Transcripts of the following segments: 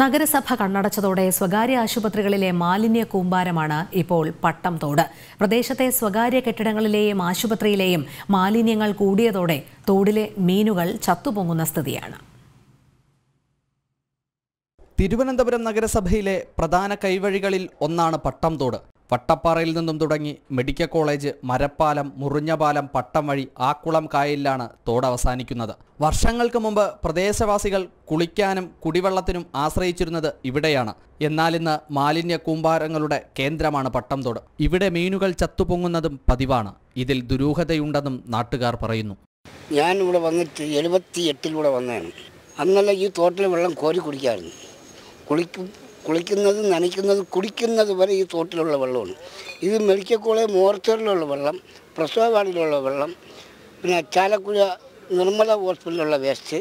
നഗരസഭ കണ്ണടച്ചതോടെ സ്വകാര്യ ആശുപത്രികളിലെ മാലിന്യ കൂമ്പാരമാണ് ഇപ്പോൾ പട്ടം തോട്. പ്രദേശത്തെ സ്വകാര്യ കെട്ടിടങ്ങളിലെയും ആശുപത്രിയിലെയും മാലിന്യങ്ങൾ കൂടിയതോടെ തോടിലെ മീനുകൾ ചത്തുപൊങ്ങുന്ന സ്ഥിതിയാണ്. തിരുവനന്തപുരം നഗരസഭയിലെ പ്രധാന കൈവഴികളിൽ ഒന്നാണ് പട്ടം തോട്. വട്ടപ്പാറയിൽ നിന്നും തുടങ്ങി മെഡിക്കൽ കോളേജ്, മരപ്പാലം, മുറിഞ്ഞപാലം, പട്ടം വഴി ആക്കുളം കായലിലാണ് തോട് അവസാനിക്കുന്നത്. വർഷങ്ങൾക്ക് മുമ്പ് പ്രദേശവാസികൾ കുളിക്കാനും കുടിവെള്ളത്തിനും ആശ്രയിച്ചിരുന്നത് ഇവിടെയാണ്. എന്നാൽ ഇന്ന് മാലിന്യ കൂമ്പാരങ്ങളുടെ കേന്ദ്രമാണ് പട്ടം തോട്. ഇവിടെ മീനുകൾ ചത്തുപൊങ്ങുന്നതും പതിവാണ്. ഇതിൽ ദുരൂഹതയുണ്ടെന്നും നാട്ടുകാർ പറയുന്നു. ഞാൻ ഇവിടെ വന്നിട്ട് 78-ലൂടെ വന്നതാണ്. അന്നല്ല ഈ തോട്ടിലെ വെള്ളം കോരി കുടിക്കായിരുന്നു. കുളിക്കുന്നത്, നനയ്ക്കുന്നത്, കുടിക്കുന്നത് വരെ ഈ തോട്ടിലുള്ള വെള്ളമാണ്. ഇത് മെഡിക്കൽ കോളേജ് മോർച്ചറിലുള്ള വെള്ളം, പ്രസവവാർഡിലുള്ള വെള്ളം, പിന്നെ ചാലക്കുഴ നിർമ്മല ഹോസ്പിറ്റലിലുള്ള വേസ്റ്റ്,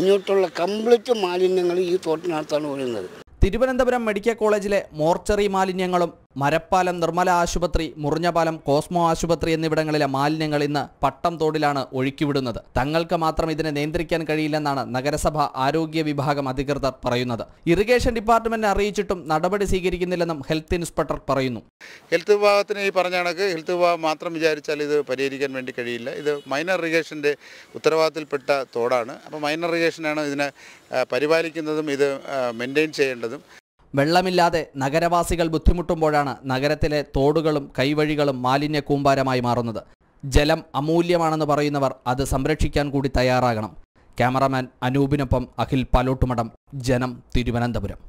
ഇങ്ങോട്ടുള്ള കംപ്ലീറ്റ് മാലിന്യങ്ങൾ ഈ തോട്ടിനകത്താണ് ഒഴുകുന്നത്. തിരുവനന്തപുരം മെഡിക്കൽ കോളേജിലെ മോർച്ചറി മാലിന്യങ്ങളും മരപ്പാലം, നിർമ്മല ആശുപത്രി, മുറിഞ്ഞപാലം, കോസ്മോ ആശുപത്രി എന്നിവിടങ്ങളിലെ മാലിന്യങ്ങൾ ഇന്ന് പട്ടം തോടിലാണ് ഒഴുക്കിവിടുന്നത്. തങ്ങൾക്ക് മാത്രം ഇതിനെ നിയന്ത്രിക്കാൻ കഴിയില്ലെന്നാണ് നഗരസഭ ആരോഗ്യ വിഭാഗം അധികൃതർ പറയുന്നത്. ഇറിഗേഷൻ ഡിപ്പാർട്ട്മെന്റ് അറിയിച്ചിട്ടും നടപടി സ്വീകരിക്കുന്നില്ലെന്നും ഹെൽത്ത് ഇൻസ്പെക്ടർ പറയുന്നു. ഹെൽത്ത് വിഭാഗത്തിന് ഈ പറഞ്ഞ കണക്ക് ഹെൽത്ത് വിഭാഗം മാത്രം വിചാരിച്ചാൽ ഇത് പരിഹരിക്കാൻ വേണ്ടി കഴിയില്ല. ഇത് മൈനർ ഇറിഗേഷന്റെ ഉത്തരവാദിത്തത്തിൽപ്പെട്ട തോടാണ്. അപ്പോൾ മൈനർ ഇറിഗേഷനാണ് ഇതിനെ പരിപാലിക്കുന്നതും ഇത് മെയിൻറ്റെയിൻ ചെയ്യേണ്ടതും. വെള്ളമില്ലാതെ നഗരവാസികൾ ബുദ്ധിമുട്ടുമ്പോഴാണ് നഗരത്തിലെ തോടുകളും കൈവഴികളും മാലിന്യ കൂമ്പാരമായി മാറുന്നത്. ജലം അമൂല്യമാണെന്ന് പറയുന്നവർ അത് സംരക്ഷിക്കാൻ കൂടി തയ്യാറാകണം. ക്യാമറാമാൻ അനൂപിനൊപ്പം അഖിൽ പാലോട്ടുമഠം, ജനം, തിരുവനന്തപുരം.